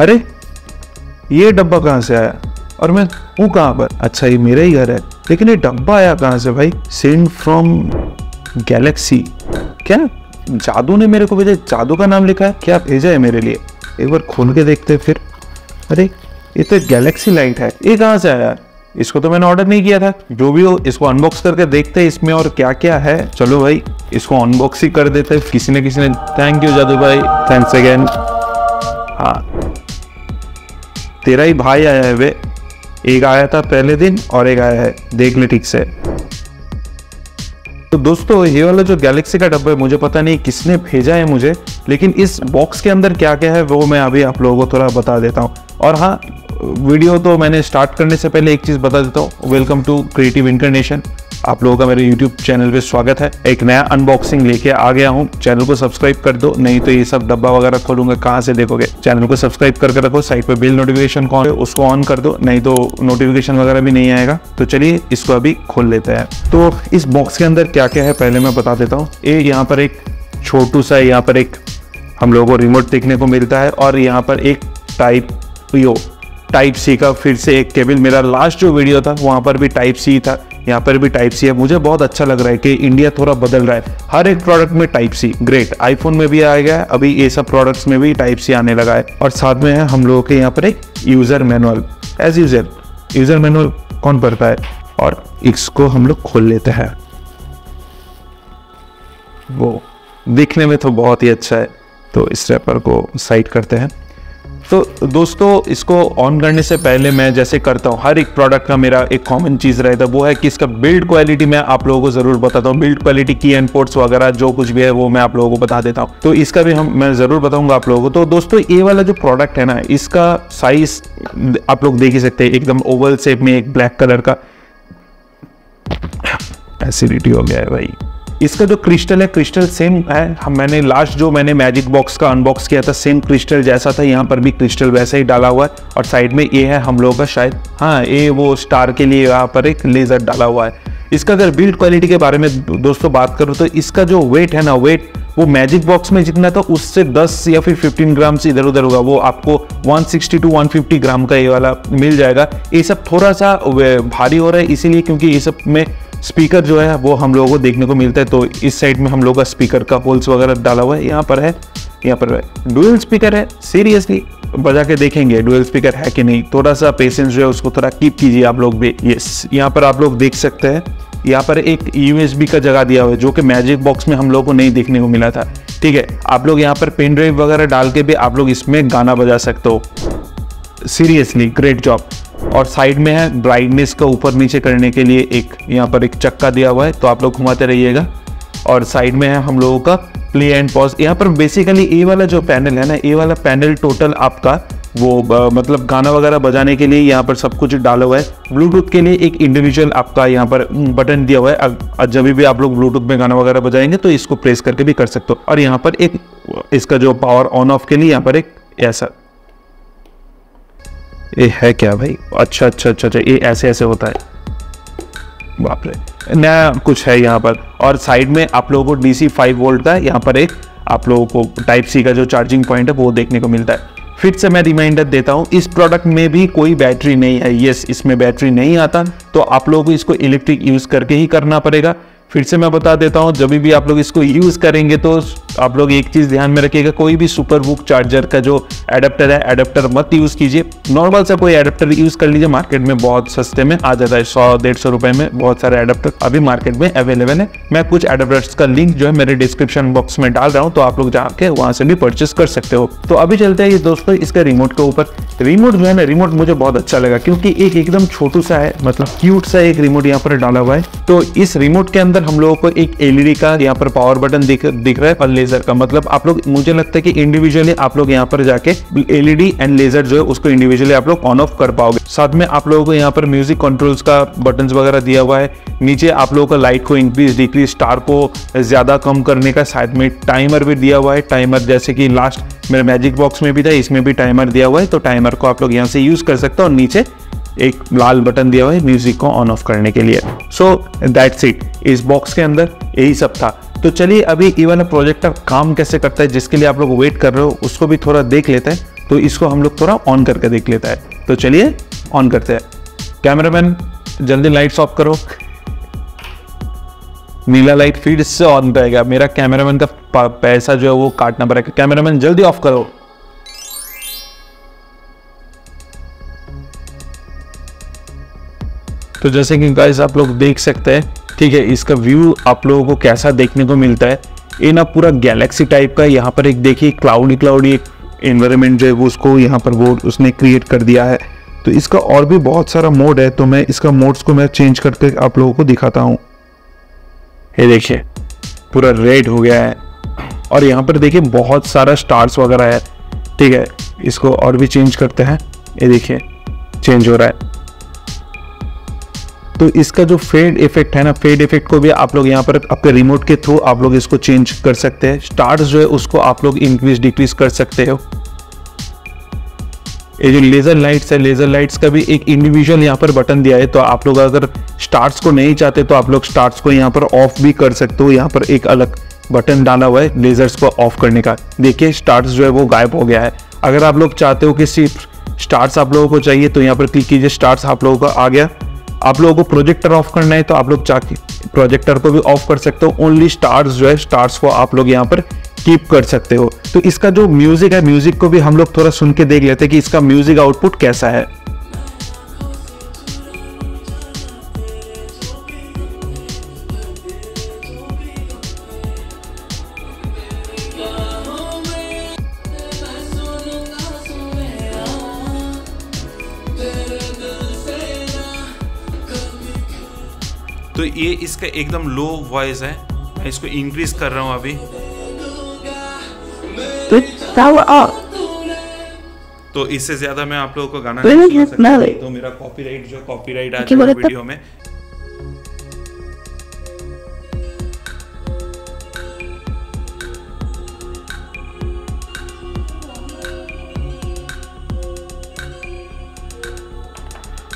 अरे ये डब्बा कहाँ से आया और मैं हूँ कहाँ पर? अच्छा ये मेरा ही घर है, लेकिन ये डब्बा आया कहाँ से भाई? Send from Galaxy. क्या जादू ने मेरे को भेजा? जादू का नाम लिखा है? क्या भेजा है मेरे लिए? एक बार खोल के देखते हैं फिर। अरे ये तो गैलेक्सी लाइट है, ये कहाँ से आया यार? इसको तो मैंने ऑर्डर नहीं किया था। जो भी हो, इसको अनबॉक्स करके देखते हैं इसमें और क्या क्या है। चलो भाई इसको अनबॉक्स ही कर देते हैं किसी ने। थैंक यू जादू भाई, थैंक्स अगेन। हाँ तेरा ही भाई आया है वे, एक आया था पहले दिन और एक आया है, देख ले ठीक से। तो दोस्तों ये वाला जो गैलेक्सी का डब्बा है, मुझे पता नहीं किसने भेजा है मुझे, लेकिन इस बॉक्स के अंदर क्या क्या है वो मैं अभी आप लोगों को थोड़ा बता देता हूँ। और हाँ, वीडियो तो मैंने स्टार्ट करने से पहले एक चीज़ बता देता हूँ, वेलकम टू क्रिएटिव इंकर्नेशन, आप लोगों का मेरे यूट्यूब चैनल पे स्वागत है। एक नया अनबॉक्सिंग लेके आ गया हूँ, चैनल को सब्सक्राइब कर दो, नहीं तो ये सब डब्बा वगैरह खोलूंगा कहाँ से देखोगे। चैनल को सब्सक्राइब करके रखो, साइड पे बेल नोटिफिकेशन कॉन है उसको ऑन कर दो, नहीं तो नोटिफिकेशन वगैरह भी नहीं आएगा। तो चलिए इसको अभी खोल लेते हैं। तो इस बॉक्स के अंदर क्या क्या है पहले मैं बता देता हूँ। ये यहाँ पर एक छोटू सा, यहाँ पर एक हम लोगों को रिमोट देखने को मिलता है, और यहाँ पर एक टाइप सी का फिर से एक केबल। मेरा लास्ट जो वीडियो था वहाँ पर भी टाइप सी था, यहाँ पर भी टाइप सी है। मुझे बहुत अच्छा लग रहा है कि इंडिया थोड़ा बदल रहा है, हर एक प्रोडक्ट में टाइप सी। ग्रेट, आईफोन में भी आ गया, अभी ये सब प्रोडक्ट्स में भी टाइप सी आने लगा है। और साथ में है हम लोगों के यहाँ पर एक user manual, as user. User manual कौन पढ़ता है? और इसको हम लोग खोल लेते हैं। वो दिखने में तो बहुत ही अच्छा है। तो इस रैपर को साइड करते हैं। तो दोस्तों इसको ऑन करने से पहले मैं जैसे करता हूँ, हर एक प्रोडक्ट का मेरा एक कॉमन चीज़ रहता है, वो है कि इसका बिल्ड क्वालिटी मैं आप लोगों को ज़रूर बताता हूँ। बिल्ड क्वालिटी की एंड पोर्ट्स वगैरह जो कुछ भी है वो मैं आप लोगों को बता देता हूँ, तो इसका भी मैं ज़रूर बताऊँगा आप लोगों को। तो दोस्तों ये वाला जो प्रोडक्ट है ना, इसका साइज़ आप लोग देख ही सकते हैं, एकदम ओवल शेप में, एक ब्लैक कलर का। एसिडिटी हो गया है भाई। इसका जो क्रिस्टल है, क्रिस्टल सेम है। मैंने लास्ट जो मैंने मैजिक बॉक्स का अनबॉक्स किया था, सेम क्रिस्टल जैसा था, यहाँ पर भी क्रिस्टल वैसा ही डाला हुआ है। और साइड में ये है हम लोगों का शायद, हाँ ये वो स्टार के लिए यहाँ पर एक लेज़र डाला हुआ है। इसका अगर बिल्ड क्वालिटी के बारे में दोस्तों बात करूँ तो इसका जो वेट है ना, वेट वो मैजिक बॉक्स में जितना था उससे 10 या फिर 15 ग्राम्स इधर उधर होगा। वो आपको 160 टू 150 ग्राम का ये वाला मिल जाएगा। ये सब थोड़ा सा भारी हो रहा है इसीलिए, क्योंकि ये सब में स्पीकर जो है वो हम लोगों को देखने को मिलता है। तो इस साइड में हम लोगों का स्पीकर का होल्स वगैरह डाला हुआ है, यहाँ पर है। डुअल स्पीकर है, सीरियसली बजा के देखेंगे डुअल स्पीकर है कि नहीं। थोड़ा सा पेशेंस जो है उसको थोड़ा कीप कीजिए आप लोग भी। यस, यहाँ पर आप लोग देख सकते हैं, यहाँ पर एक यूएसबी का जगह दिया हुआ है जो कि मैजिक बॉक्स में हम लोग को नहीं देखने को मिला था। ठीक है, आप लोग यहाँ पर पेन ड्राइव वगैरह डाल के भी आप लोग इसमें गाना बजा सकते हो। Seriously great job. और साइड में है ब्राइटनेस का ऊपर नीचे करने के लिए एक, यहाँ पर एक चक्का दिया हुआ है, तो आप लोग घुमाते रहिएगा। और साइड में है हम लोगों का प्ले एंड पॉज। यहाँ पर बेसिकली ए वाला जो पैनल है ना, ए वाला पैनल टोटल आपका वो मतलब गाना वगैरह बजाने के लिए यहाँ पर सब कुछ डाला हुआ है। ब्लूटूथ के लिए एक इंडिविजुअल आपका यहाँ पर बटन दिया हुआ है, जब भी आप लोग ब्लूटूथ में गाना वगैरह बजाएंगे तो इसको प्रेस करके भी कर सकते हो। और यहाँ पर एक इसका जो पावर ऑन ऑफ के लिए यहाँ पर एक ऐसा ये है क्या भाई? अच्छा, ये ऐसे ऐसे होता है, बाप रे, नया कुछ है यहाँ पर। और साइड में आप लोगों को DC 5 वोल्ट का यहाँ पर एक आप लोगों को टाइप सी का जो चार्जिंग पॉइंट है वो देखने को मिलता है। फिर से मैं रिमाइंडर देता हूँ, इस प्रोडक्ट में भी कोई बैटरी नहीं है। यस, इसमें बैटरी नहीं आता, तो आप लोगों को इसको इलेक्ट्रिक यूज़ करके ही करना पड़ेगा। फिर से मैं बता देता हूँ, जब भी आप लोग इसको यूज़ करेंगे तो आप लोग एक चीज़ ध्यान में रखिएगा, कोई भी सुपरबुक चार्जर का जो एडाप्टर है, एडाप्टर मत यूज़ कीजिए। नॉर्मल सा कोई एडाप्टर यूज़ कर लीजिए, मार्केट में बहुत सस्ते में आ जाता है, 100-150 रुपये में बहुत सारे एडाप्टर अभी मार्केट में अवेलेबल है। मैं कुछ एडाप्टर्स का लिंक जो है मेरे डिस्क्रिप्शन बॉक्स में डाल रहा हूँ, तो आप लोग जाके वहाँ से भी परचेस कर सकते हो। तो अभी चलते हैं दोस्तों इसके रिमोट के ऊपर। रिमोट जो है ना, रिमोट मुझे बहुत अच्छा लगा क्योंकि एक एकदम छोटू सा है, मतलब क्यूट सा एक रिमोट यहाँ पर डाला हुआ है। तो इस रिमोट के अंदर हम लोगों को एक एलईडी का यहाँ पर पावर बटन दिख रहा है और लेजर का, मतलब आप लोग, मुझे लगता है कि इंडिविजुअली आप लोग यहाँ पर जाके एलईडी एंड लेजर जो है उसको इंडिविजुअली आप लोग ऑन ऑफ कर पाओगे। साथ में आप लोगों को यहाँ पर म्यूजिक कंट्रोल्स का बटन्स वगैरह दिया हुआ है। नीचे आप लोगों को लाइट को इंक्रीज डिक्रीज, स्टार को ज्यादा कम करने का, साथ में टाइमर भी दिया हुआ है। टाइमर जैसे कि लास्ट मेरे मैजिक बॉक्स में भी था, इसमें भी टाइमर दिया हुआ है, तो टाइमर को आप लोग यहाँ से यूज कर सकते हो। और नीचे एक लाल बटन दिया हुआ है म्यूजिक को ऑन ऑफ करने के लिए। सो दैट्स इट, इस बॉक्स के अंदर यही सब था। तो चलिए अभी ये वाला प्रोजेक्ट का काम कैसे करता है, जिसके लिए आप लोग वेट कर रहे हो, उसको भी थोड़ा देख लेते हैं। तो इसको हम लोग थोड़ा ऑन करके देख लेता है। तो चलिए ऑन करते हैं। कैमरामैन जल्दी लाइट्स ऑफ करो। नीला लाइट फिर इससे ऑन रहेगा। मेरा कैमरामैन का पैसा जो है वो काटना पड़ेगा। कैमरामैन जल्दी ऑफ करो। तो जैसे कि गाइस आप लोग देख सकते हैं, ठीक है, इसका व्यू आप लोगों को कैसा देखने को मिलता है। ये ना पूरा गैलेक्सी टाइप का, यहाँ पर एक देखिए क्लाउडी एक एनवायरनमेंट जो है वो उसको यहाँ पर वो उसने क्रिएट कर दिया है। तो इसका और भी बहुत सारा मोड है, तो मैं इसका मोड्स को मैं चेंज करके आप लोगों को दिखाता हूँ। ये देखिए पूरा रेड हो गया है और यहाँ पर देखिए बहुत सारा स्टार्स वगैरह है, ठीक है। इसको और भी चेंज करते हैं। ये देखिए चेंज हो रहा है। तो इसका जो फेड इफेक्ट है ना, फेड इफेक्ट को भी आप लोग यहाँ पर आपके रिमोट के थ्रू आप लोग इसको चेंज कर सकते हैं। स्टार्स जो है उसको आप लोग इंक्रीज डिक्रीज कर सकते हो। ये जो लेज़र लाइट्स है, लेज़र लाइट्स का भी एक इंडिविजुअल यहाँ पर बटन दिया है। तो आप लोग अगर स्टार्स को नहीं चाहते तो आप लोग स्टार्स को यहाँ पर ऑफ भी कर सकते हो। यहाँ पर एक अलग बटन डाला हुआ है लेज़र्स को ऑफ करने का। देखिए स्टार्स जो है वो गायब हो गया है। अगर आप लोग चाहते हो कि सिर्फ स्टार्स आप लोगों को चाहिए तो यहाँ पर क्लिक कीजिए, स्टार्स आप लोगों का आ गया। आप लोगों को प्रोजेक्टर ऑफ करना है तो आप लोग चाहे प्रोजेक्टर को भी ऑफ कर सकते हो। ओनली स्टार्स जो है, स्टार्स को आप लोग यहाँ पर कीप कर सकते हो। तो इसका जो म्यूजिक है, म्यूजिक को भी हम लोग थोड़ा सुन के देख लेते हैं कि इसका म्यूजिक आउटपुट कैसा है। तो ये इसका एकदम लो वॉइस है, मैं इसको इंक्रीज कर रहा हूँ अभी। तो इससे ज्यादा मैं आप लोगों को गाना नहीं सुना सकता, तो मेरा कॉपीराइट जो कॉपीराइट आ जाएगा वीडियो में।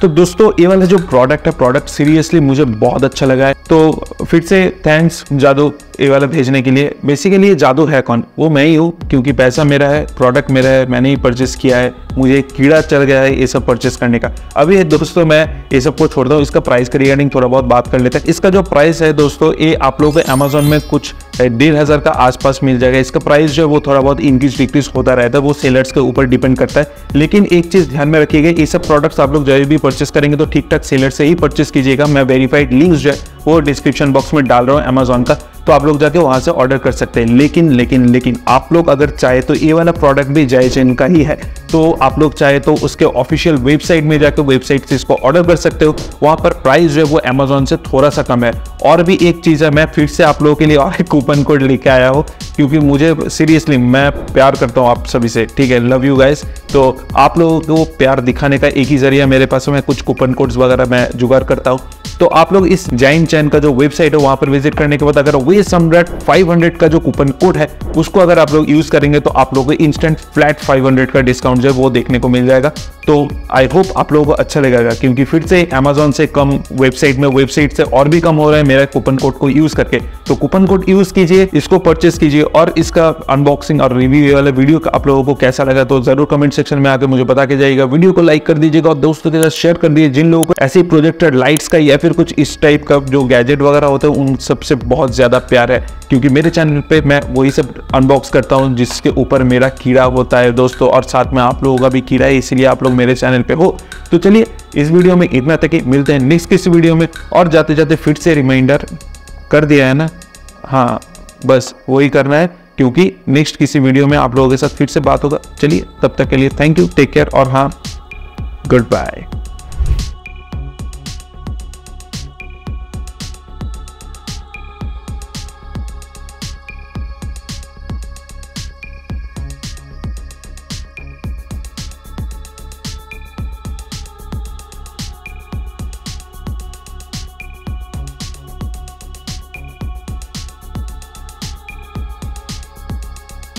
तो दोस्तों ये वाला जो प्रोडक्ट है, प्रोडक्ट सीरियसली मुझे बहुत अच्छा लगा है। तो फिर से थैंक्स जादू ये वाला भेजने के लिए। बेसिकली ये जादू है कौन, वो मैं ही हूँ, क्योंकि पैसा मेरा है, प्रोडक्ट मेरा है, मैंने ही परचेस किया है। मुझे कीड़ा चल गया है ये सब परचेस करने का। अभी दोस्तों मैं ये सब को छोड़ता हूँ, इसका प्राइस के रिगार्डिंग थोड़ा बहुत बात कर लेते हैं। इसका जो प्राइस है दोस्तों, ये आप लोगों को अमेजोन में कुछ 1500 का आसपास मिल जाएगा। इसका प्राइस जो है वो थोड़ा बहुत इंक्रीज डिक्रीज होता रहता है, वो सेलर्स के ऊपर डिपेंड करता है। लेकिन एक चीज़ ध्यान में रखिएगा, ये सब प्रोडक्ट्स आप लोग जो भी परचेस करेंगे तो ठीक ठाक सेलर से ही परचेस कीजिएगा। मैं वेरीफाइड लिंक्स जो है वो डिस्क्रिप्शन बॉक्स में डाल रहा हूँ अमेजोन का, तो आप लोग जाके वहां से ऑर्डर कर सकते हैं। लेकिन लेकिन लेकिन आप लोग अगर चाहे तो ये वाला प्रोडक्ट भी जायचैन का ही है, तो आप लोग चाहे तो उसके ऑफिशियल वेबसाइट में जाकर वेबसाइट से इसको ऑर्डर कर सकते हो। वहां पर प्राइस जो है वो अमेजोन से थोड़ा सा कम है। और भी एक चीज़ है, मैं फिर से आप लोगों के लिए और एक कूपन कोड लेके आया हूँ, क्योंकि मुझे सीरियसली मैं प्यार करता हूँ आप सभी से, ठीक है, लव यू गाइस। तो आप लोगों को प्यार दिखाने का एक ही जरिया मेरे पास है, मैं कुछ कूपन कोड्स वगैरह मैं जुगाड़ करता हूँ। तो आप लोग इस जाइनचैन का जो वेबसाइट है वहाँ पर विजिट करने के बाद अगर ओयसमराट 500 का जो कूपन कोड है उसको अगर आप लोग यूज़ करेंगे तो आप लोगों को इंस्टेंट फ्लैट 500 का डिस्काउंट जो है वो देखने को मिल जाएगा। तो आई होप आप लोगों को अच्छा लगेगा, क्योंकि फिर से अमेजोन से कम वेबसाइट में, वेबसाइट से और भी कम हो रहा है मेरा कूपन कोड को यूज़ करके। तो कूपन कोड यूज़ कीजिए, इसको परचेस कीजिए और इसका अनबॉक्सिंग और रिव्यू वाला वीडियो आप लोगों को कैसा लगा तो ज़रूर कमेंट सेक्शन में आकर मुझे बता के जाइएगा। वीडियो को लाइक कर दीजिएगा और दोस्तों के साथ शेयर कर दीजिए। जिन लोगों को ऐसे प्रोजेक्टर लाइट्स का या फिर कुछ इस टाइप का जो गैजेट वगैरह होता है उन सबसे बहुत ज़्यादा प्यार है, क्योंकि मेरे चैनल पे मैं वही सब अनबॉक्स करता हूँ जिसके ऊपर मेरा कीड़ा होता है दोस्तों, और साथ में आप लोगों का भी कीड़ा है, इसलिए आप लोग मेरे चैनल पे हो। तो चलिए इस वीडियो में इतना तक ही, मिलते हैं नेक्स्ट किसी वीडियो में। और जाते जाते फिर से रिमाइंडर कर दिया है ना, हाँ बस वही करना है, क्योंकि नेक्स्ट किसी वीडियो में आप लोगों के साथ फिर से बात होगा। चलिए तब तक के लिए थैंक यू, टेक केयर और हाँ गुड बाय।